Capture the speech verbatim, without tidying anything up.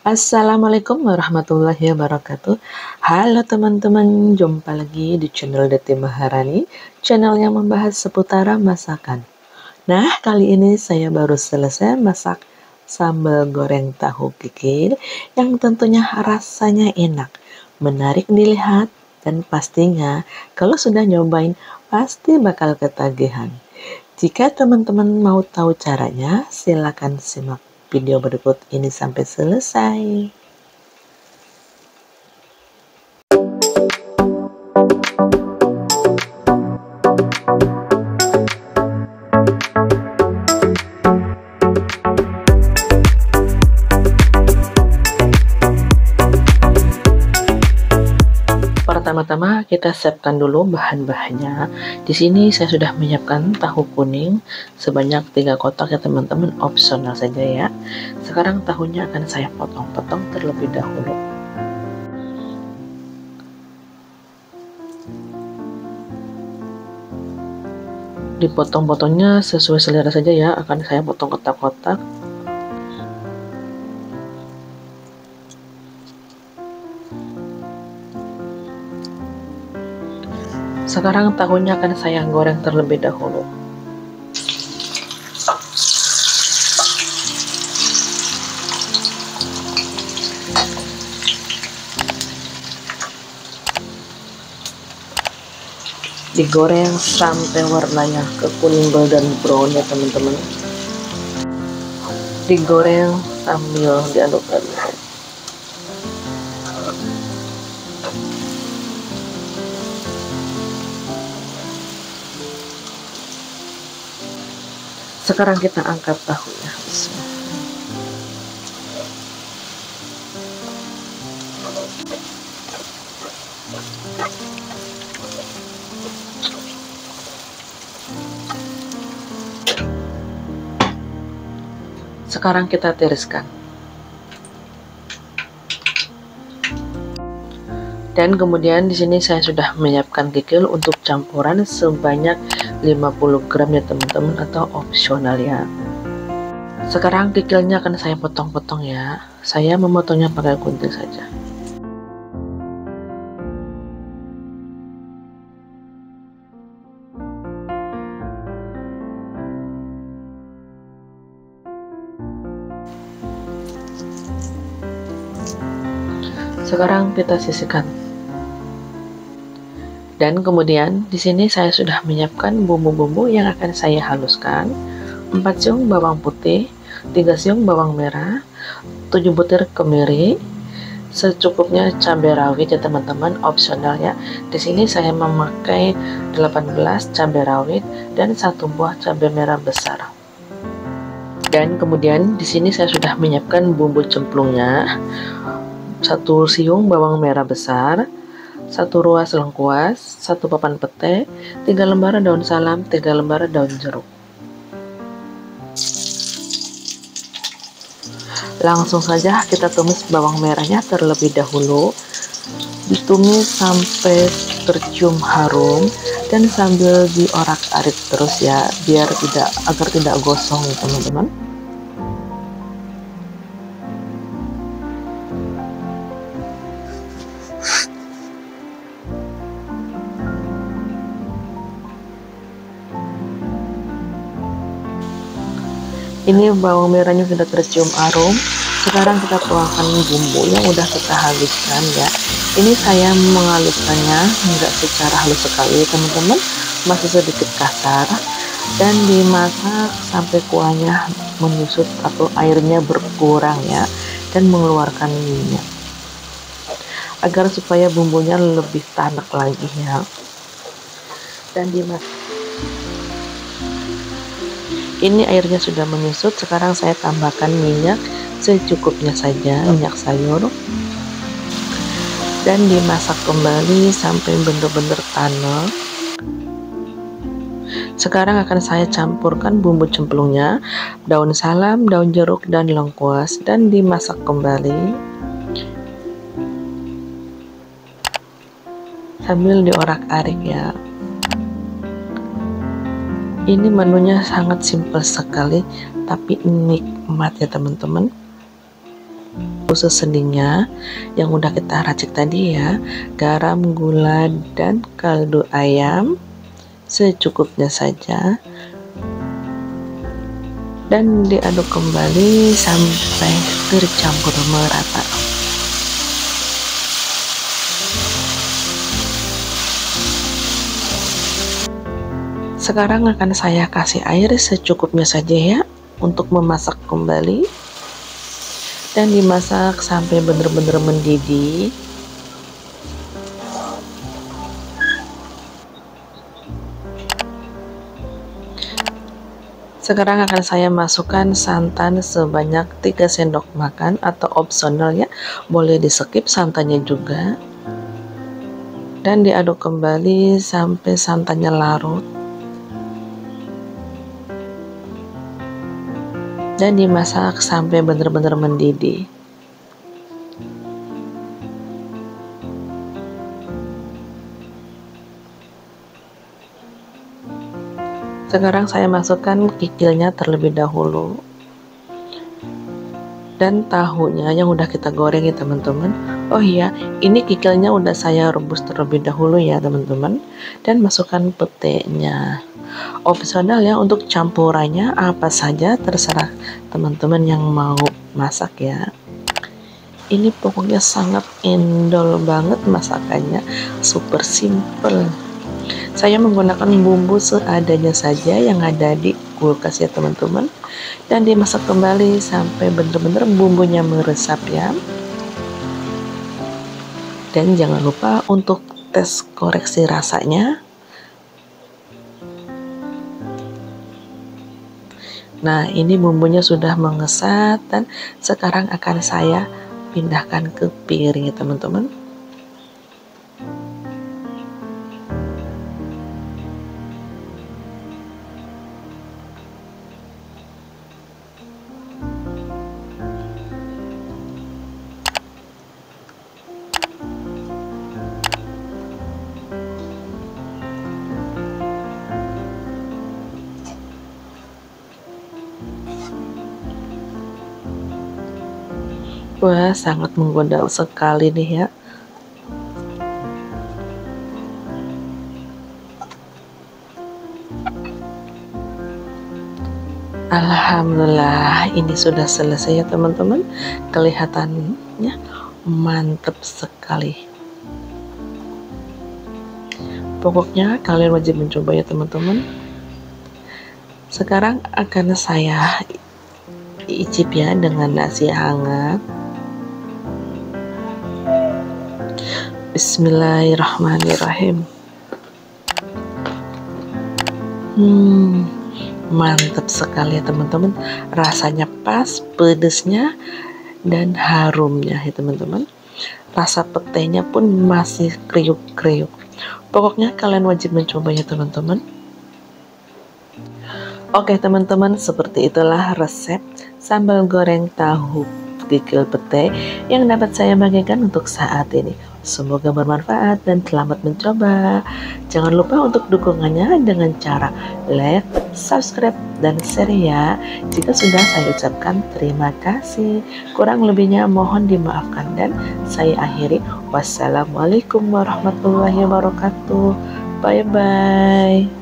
Assalamualaikum warahmatullahi wabarakatuh. Halo teman-teman, jumpa lagi di channel Detty Maharani, channel yang membahas seputar masakan. Nah, kali ini saya baru selesai masak sambal goreng tahu kikil yang tentunya rasanya enak, menarik dilihat, dan pastinya kalau sudah nyobain pasti bakal ketagihan. Jika teman-teman mau tahu caranya, silakan simak video berikut ini sampai selesai. Pertama-tama kita siapkan dulu bahan-bahannya. Di sini saya sudah menyiapkan tahu kuning sebanyak tiga kotak ya teman-teman, opsional saja ya. Sekarang tahunya akan saya potong-potong terlebih dahulu. Dipotong-potongnya sesuai selera saja ya, akan saya potong kotak-kotak. Sekarang tahunya akan saya goreng terlebih dahulu. Digoreng sampai warnanya kekuningan dan brown ya teman-teman. Digoreng sambil diaduk-aduk. Sekarang kita angkat tahunya. Sekarang kita tiriskan. Dan kemudian di sini saya sudah menyiapkan kikil untuk campuran sebanyak lima puluh gram ya teman-teman, atau opsional ya. Sekarang kikilnya akan saya potong-potong ya. Saya memotongnya pakai gunting saja. Sekarang kita sisihkan. Dan kemudian di sini saya sudah menyiapkan bumbu-bumbu yang akan saya haluskan. empat siung bawang putih, tiga siung bawang merah, tujuh butir kemiri, secukupnya cabai rawit ya teman-teman, opsional ya. Di sini saya memakai delapan belas cabai rawit dan satu buah cabai merah besar. Dan kemudian di sini saya sudah menyiapkan bumbu cemplungnya. Satu siung bawang merah besar, satu ruas lengkuas, satu papan pete, tiga lembar daun salam, tiga lembar daun jeruk. Langsung saja kita tumis bawang merahnya terlebih dahulu. Ditumis sampai tercium harum dan sambil diorak-arik terus ya, biar tidak agar tidak gosong teman-teman. Ini bawang merahnya sudah tercium arum. Sekarang kita tuangkan bumbu yang udah kita haluskan ya. Ini saya menghaluskannya nggak secara halus sekali teman-teman, masih sedikit kasar, dan dimasak sampai kuahnya menyusut atau airnya berkurang ya, dan mengeluarkan minyak agar supaya bumbunya lebih tanak lagi ya. Dan dimasak. Ini airnya sudah menyusut. Sekarang saya tambahkan minyak secukupnya saja, minyak sayur, dan dimasak kembali sampai benar-benar tanak. Sekarang akan saya campurkan bumbu cemplungnya, daun salam, daun jeruk, dan lengkuas, dan dimasak kembali sambil diorak-arik ya. Ini menunya sangat simpel sekali tapi nikmat ya teman-teman. khusus sedihnya yang udah kita racik tadi ya, garam, gula, dan kaldu ayam secukupnya saja, dan diaduk kembali sampai tercampur merata. Sekarang akan saya kasih air secukupnya saja ya untuk memasak kembali, dan dimasak sampai benar-benar mendidih. Sekarang akan saya masukkan santan sebanyak tiga sendok makan, atau opsional ya, boleh di skip santannya juga, dan diaduk kembali sampai santannya larut, dan dimasak sampai benar-benar mendidih. Sekarang saya masukkan kikilnya terlebih dahulu, dan tahunya yang udah kita goreng ya teman-teman. Oh iya, ini kikilnya udah saya rebus terlebih dahulu ya teman-teman. Dan masukkan petenya, opsional ya, untuk campurannya apa saja terserah teman-teman yang mau masak ya. Ini pokoknya sangat endol banget masakannya, super simple. Saya menggunakan bumbu seadanya saja yang ada di kulkas ya teman-teman, dan dimasak kembali sampai benar-benar bumbunya meresap ya. Dan jangan lupa untuk tes koreksi rasanya. Nah, ini bumbunya sudah mengesat, dan sekarang akan saya pindahkan ke piring ya teman-teman. Wah, sangat menggoda sekali nih ya. Alhamdulillah, ini sudah selesai ya teman-teman. Kelihatannya mantap sekali. Pokoknya kalian wajib mencoba ya teman-teman. Sekarang akan saya icip ya dengan nasi hangat. Bismillahirrahmanirrahim. Hmm, mantap sekali ya teman-teman. Rasanya pas, pedesnya dan harumnya ya teman-teman. Rasa petenya pun masih kriuk-kriuk. Pokoknya kalian wajib mencobanya teman-teman. Oke teman-teman, seperti itulah resep sambal goreng tahu kikil pete yang dapat saya bagikan untuk saat ini. Semoga bermanfaat dan selamat mencoba. Jangan lupa untuk dukungannya dengan cara like, subscribe, dan share ya. Jika sudah saya ucapkan terima kasih. Kurang lebihnya mohon dimaafkan, dan saya akhiri. Wassalamualaikum warahmatullahi wabarakatuh. Bye-bye.